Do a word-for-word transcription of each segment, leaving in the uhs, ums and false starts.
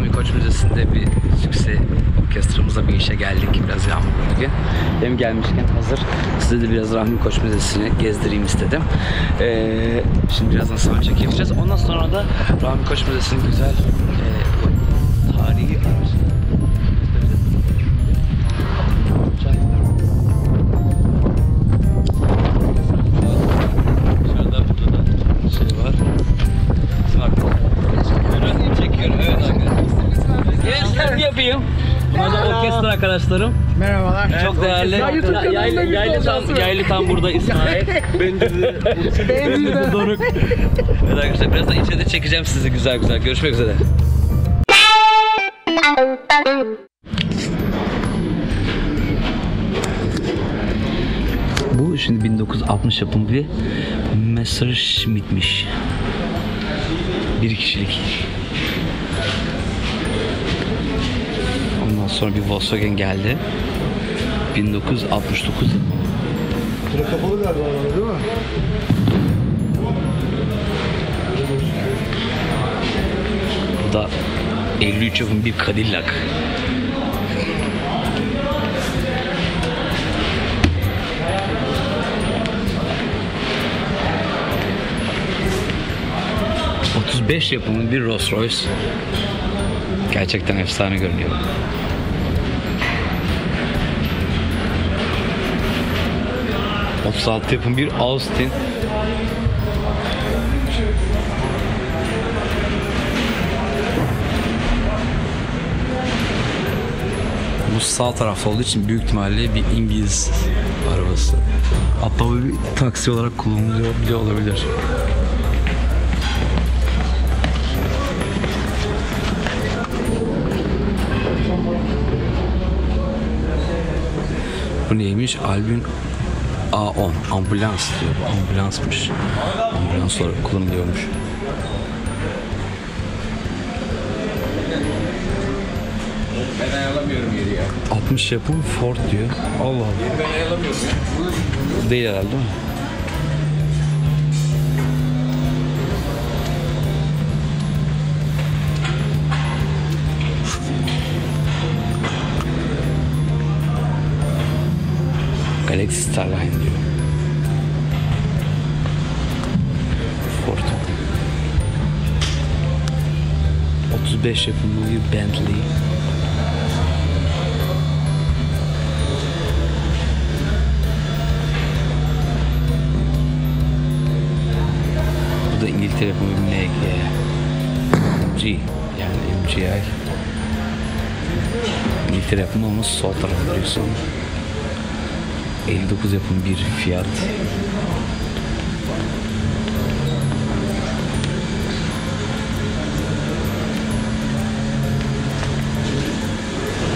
Rahmi Koç Müzesi'nde bir sükse orkestramıza bir işe geldik. Biraz yağmurlu bugün. Hem gelmişken hazır size de biraz Rahmi Koç Müzesi'ni gezdireyim istedim. Ee, şimdi birazdan soundcheck yapacağız. Ondan sonra da Rahmi Koç Müzesi'nin güzel e, tarihi arkadaşlarım. Merhabalar. Evet, çok değerli. Yaylı, yaylı, yaylı, tam, yaylı tam burada İsmail. Bendüzü. Bendüzü Doruk. Evet arkadaşlar, birazdan içeride çekeceğim sizi güzel güzel. Görüşmek üzere. Bu şimdi bin dokuz yüz altmış yapımı bir Messerschmitt'miş. Bir kişilik. Sonra bir Volkswagen geldi. bin dokuz yüz altmış dokuz. Direkt kapalı galiba aralar, değil mi? Bu da elli üç yapım bir Cadillac. otuz beş yapımı bir Rolls Royce. Gerçekten efsane görünüyor. otuz altı yapım bir Austin. Bu sağ tarafta olduğu için büyük ihtimalle bir İngiliz arabası. Hatta bu bir taksi olarak kullanılıyor bile olabilir. Bu neymiş? Albin A on ambulans diyor. Ambulansmış. Ambulans olarak kullanılıyormuş. Ben ayarlamıyorum geri ya. altmış yapım Ford diyor. Allah Allah. Ben ayarlamıyorum ya. Değil herhalde. Galaxy Starline diyor. Ford. otuz beş yapımlı bir Bentley. Bu da İngiltere yapımlı bir M G. Yani M G I. İngiltere yapımlı ama sol tarafı diyorsun. elli dokuz yapım bir Fiat.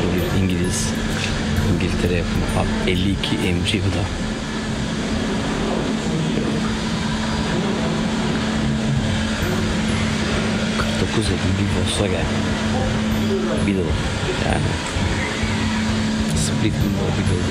Bu bir İngiliz. İngiltere yapımı. elli iki M G bu da. kırk dokuz yapım bir Volkswagen. Bir de o. Yani. Split mi o bir de o.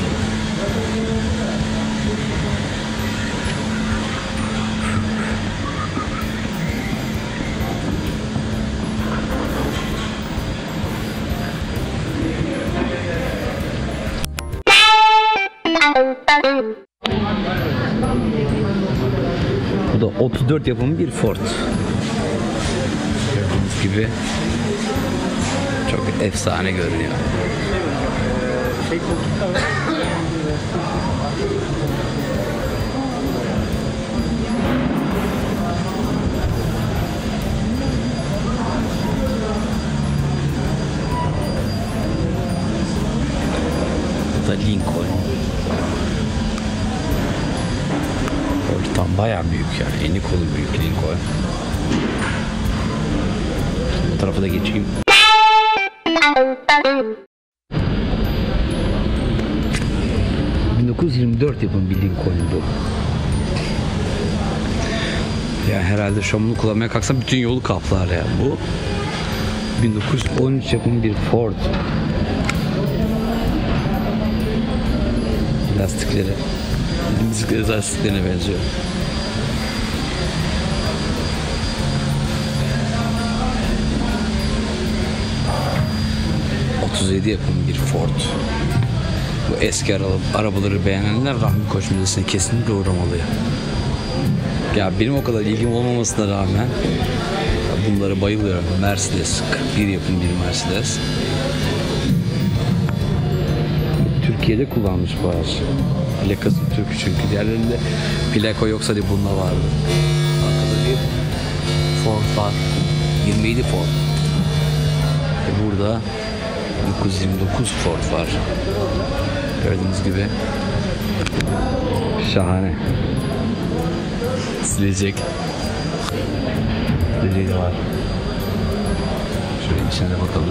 Bu da otuz dört yapımı bir Ford. Gördüğünüz gibi çok efsane görünüyor. Bu da Lincoln. Ortam bayağı büyük yani. Eni kolu büyük Lincoln. Bu tarafa da geçeyim. bin dokuz yüz yirmi dört yapım bir Lincoln bu. Ya yani herhalde şomunu kullanmaya kalksam bütün yolu kaplar ya yani bu. bin dokuz yüz on üç yapım bir Ford. Lastikleri, bisiklet lastiklerine benziyor. bin dokuz yüz otuz yedi yapımı bir Ford. Bu eski arabaları beğenenler Rahmi Koç Müzesi'ne kesinlikle uğramalı. Ya benim o kadar ilgim olmamasına rağmen bunlara bayılıyorum. Mercedes, kırk bir yapımı bir Mercedes. Türkiye'de kullanmış bu araç. Plakası Türk çünkü. Diğerlerinde plaka yoksa da bunda vardı. Arkada bir Ford var. yirmi yedi Ford. E burada dokuz yüz yirmi dokuz Ford var. Gördüğünüz gibi şahane. Silecek deliği de var. Şöyle içine de bakalım.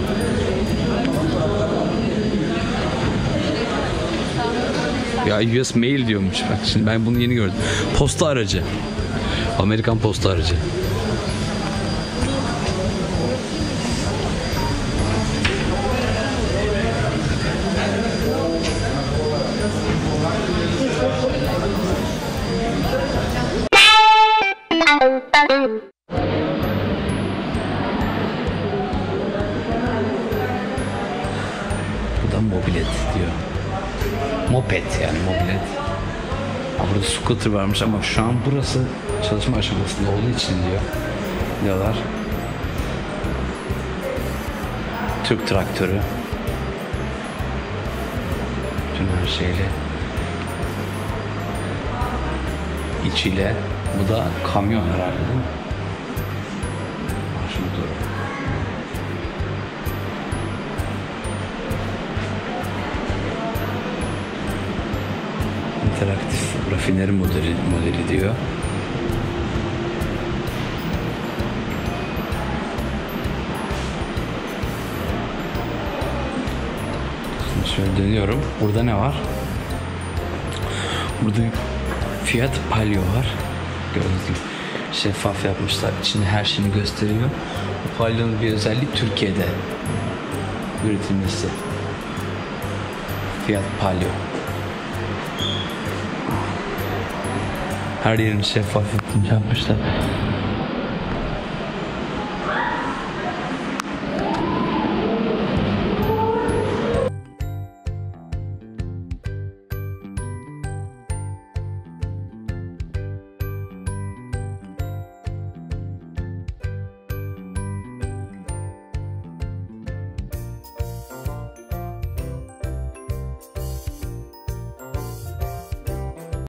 Ya U S Mail diyormuş. Bak şimdi ben bunu yeni gördüm. Posta aracı. Amerikan posta aracı. Bu da mobilet diyor. Moped yani mobilet. Ha, burada scooter varmış ama şu an burası çalışma aşamasında olduğu için diyor. Diyorlar. Türk traktörü. Tüm her şeyle. İçiyle. Bu da kamyon herhalde değil mi? Şimdi dur. İnteraktif rafineri modeli, modeli diyor. Şimdi şöyle dönüyorum. Burada ne var? Burada Fiat Palio var. Gördüğünüz gibi şeffaf yapmışlar. İçinde her şeyini gösteriyor. Palio'nun bir özelliği Türkiye'de üretilmesi. Fiat Palio. Her yerini şeffaf yapmışlar.